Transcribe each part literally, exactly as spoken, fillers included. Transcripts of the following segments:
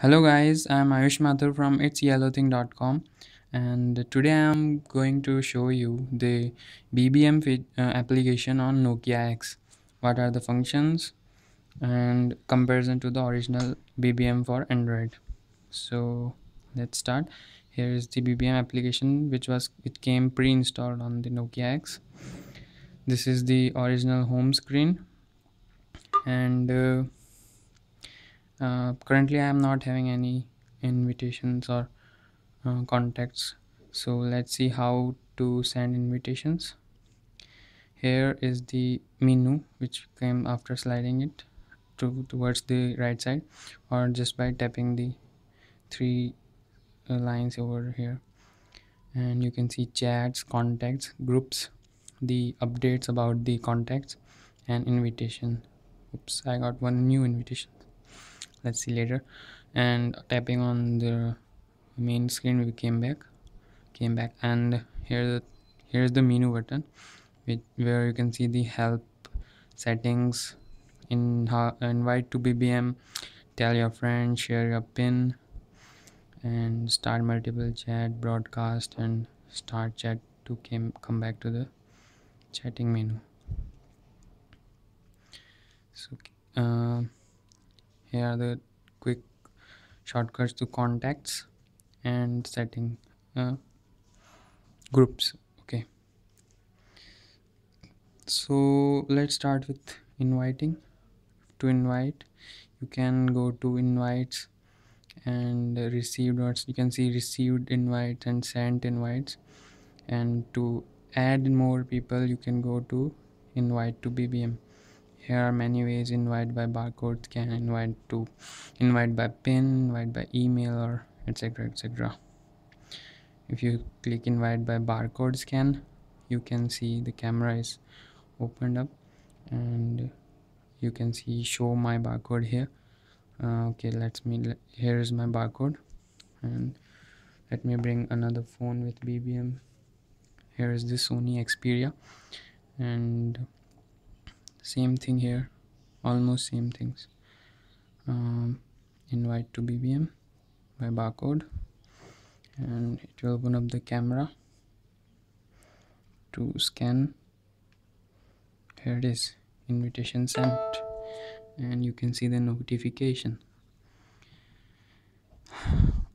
Hello guys, I'm Ayush Mathur from It's Yellow Thing dot com, and today I'm going to show you the B B M fit, uh, application on Nokia X. What are the functions and comparison to the original B B M for Android. So let's start. Here is the B B M application which was it came pre-installed on the Nokia X. This is the original home screen, and uh, Uh, currently I am not having any invitations or uh, contacts, so let's see how to send invitations. Here is the menu which came after sliding it to towards the right side, or just by tapping the three uh, lines over here, and you can see chats, contacts, groups, the updates about the contacts, and invitation. Oops, I got one new invitation. Let's see later. And tapping on the main screen, we came back came back and here here's the menu button which, where you can see the help, settings, in how, invite to B B M, tell your friends, share your pin, and start multiple chat, broadcast, and start chat to came come back to the chatting menu. So uh, here are the quick shortcuts to contacts and setting uh, groups. Okay, so let's start with inviting. To invite, you can go to invites and received, or you can see received invites and sent invites. And to add more people, you can go to invite to B B M. Here are many ways: invite by barcode scan, invite to invite by pin, invite by email, or etc, et cetera. If you click invite by barcode scan, you can see the camera is opened up and you can see show my barcode here. Uh, okay, let me let, here is my barcode, and let me bring another phone with B B M. Here is the Sony Xperia, and same thing here, almost same things. Um, invite to B B M by barcode, and it will open up the camera to scan. Here it is, invitation sent, and you can see the notification.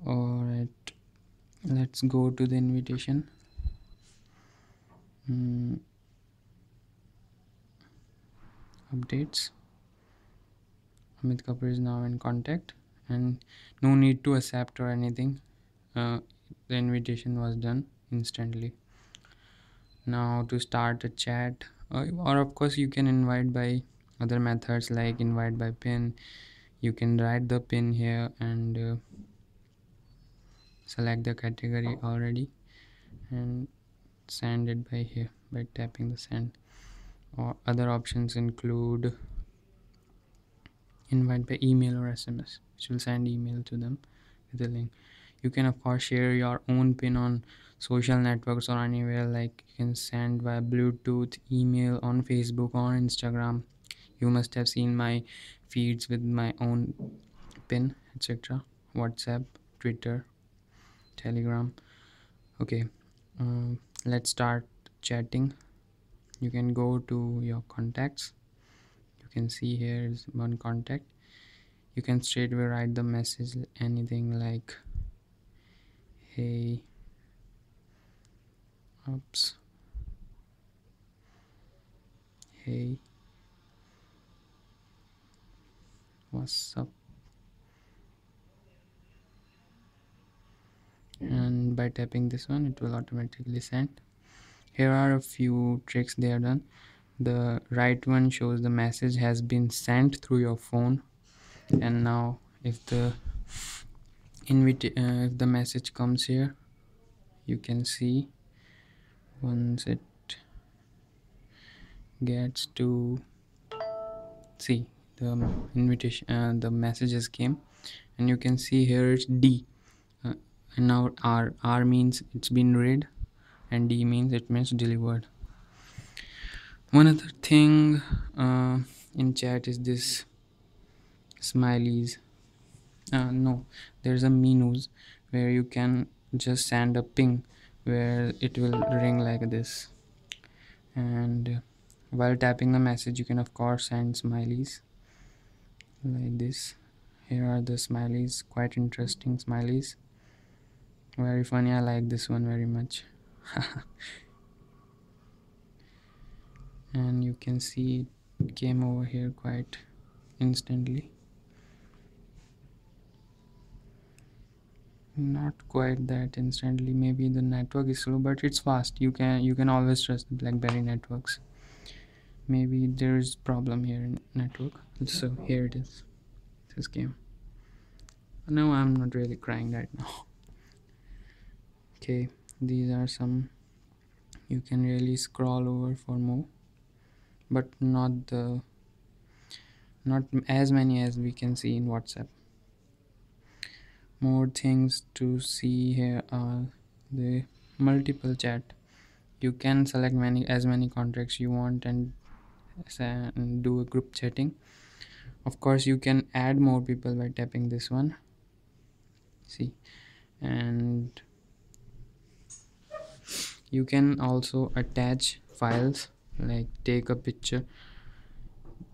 Alright, let's go to the invitation. Mm. Updates. Amit Kapur is now in contact, and no need to accept or anything. Uh, the invitation was done instantly. Now to start a chat, uh, or of course you can invite by other methods like invite by pin. You can write the pin here and uh, select the category already and send it by here by tapping the send. Or other options include invite by email or S M S, which will send email to them with a link. You can of course share your own pin on social networks or anywhere, like you can send by Bluetooth, email, on Facebook, on Instagram. You must have seen my feeds with my own pin, et cetera. WhatsApp, Twitter, Telegram. Okay, um, let's start chatting. You can go to your contacts. You can see here is one contact. You can straight away write the message, anything like hey, oops, hey, what's up, and by tapping this one it will automatically send. Here are a few tricks they are done. The right one shows the message has been sent through your phone, and now if the invite uh, if the message comes here, you can see once it gets to see the invitation, uh, the messages came, and you can see here it's D, uh, and now R R means it's been read, and D means it means delivered. One other thing uh, in chat is this smileys. uh, no there's a menus where you can just send a ping where it will ring like this, and while tapping the message you can of course send smileys like this. Here are the smileys, quite interesting smileys, very funny. I like this one very much. And you can see it came over here quite instantly. Not quite that instantly, maybe the network is slow, but it's fast. You can you can always trust the BlackBerry networks. Maybe there is problem here in network. So here it is, this game. No, I'm not really crying right now. Okay, these are some. You can really scroll over for more, but not the not as many as we can see in WhatsApp. More things to see here are the multiple chat. You can select many as many contacts you want and, and do a group chatting. Of course you can add more people by tapping this one, see, and you can also attach files, like take a picture,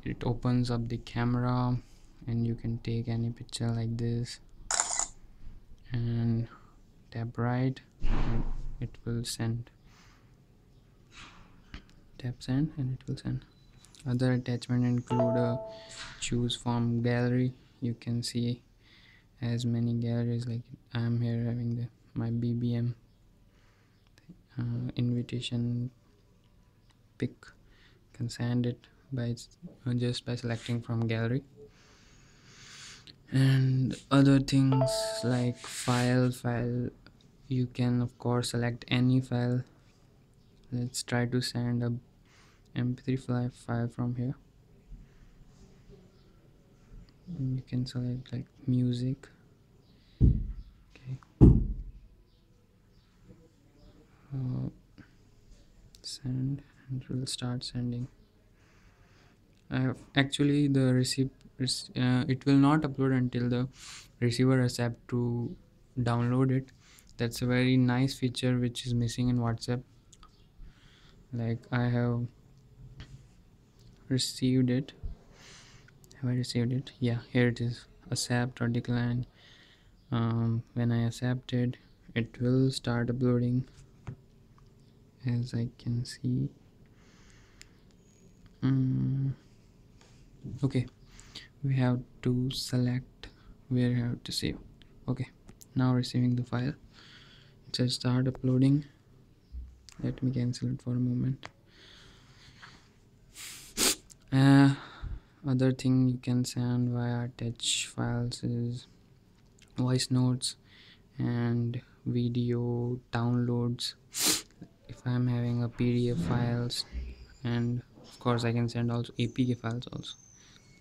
it opens up the camera and you can take any picture like this and tap right and it will send. Tap send and it will send. Other attachment include a choose from gallery. You can see as many galleries, like I am here having the my B B M uh, invitation pick. You can send it by just by selecting from gallery. And other things like file file you can of course select any file. Let's try to send a M P three file from here, and you can select like music. Okay, uh, send, and it will start sending. Uh, actually the receipt uh, it will not upload until the receiver accepts to download it. That's a very nice feature which is missing in WhatsApp. Like I have received it. Have I received it? Yeah, here it is, accept or decline. Um, when I accept it, it will start uploading, as I can see. Um, okay, we have to select where I have to save. Okay, now receiving the file, it says start uploading. Let me cancel it for a moment. Uh, other thing you can send via attach files is voice notes and video downloads. If I'm having a P D F files, and of course I can send also A P K files also.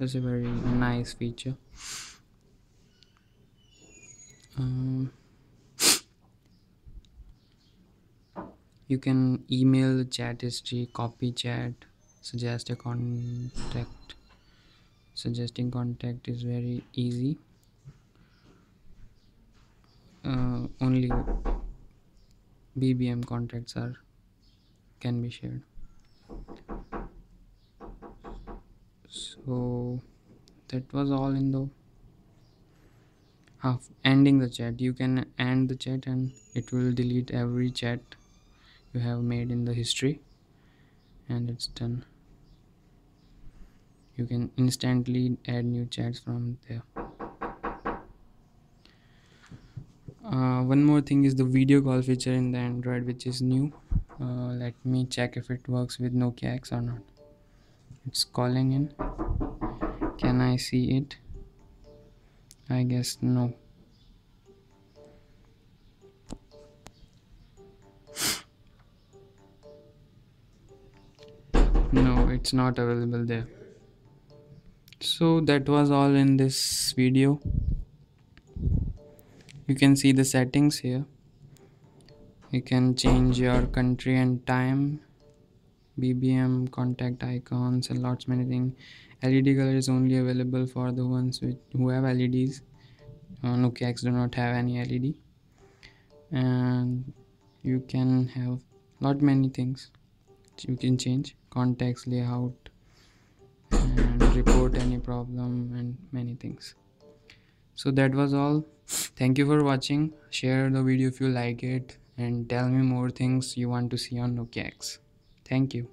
That's a very nice feature. Um, you can email the chat history, copy chat, suggest a contact. Suggesting contact is very easy. Uh, only B B M contacts are can be shared. So that was all in the half ending the chat. You can end the chat and it will delete every chat you have made in the history, and it's done. You can instantly add new chats from there. Uh, one more thing is the video call feature in the Android, which is new. Uh, let me check if it works with Nokia X or not. It's calling in. Can I see it? I guess no. No, it's not available there. So that was all in this video. You can see the settings here. You can change your country and time, B B M, contact icons, and lots many things. L E D color is only available for the ones which, who have L E Ds. uh, Nokia X do not have any L E D, and you can have lot many things you can change, contacts, layout, and report any problem and many things. So that was all. Thank you for watching. Share the video if you like it and tell me more things you want to see on Nokia X. Thank you.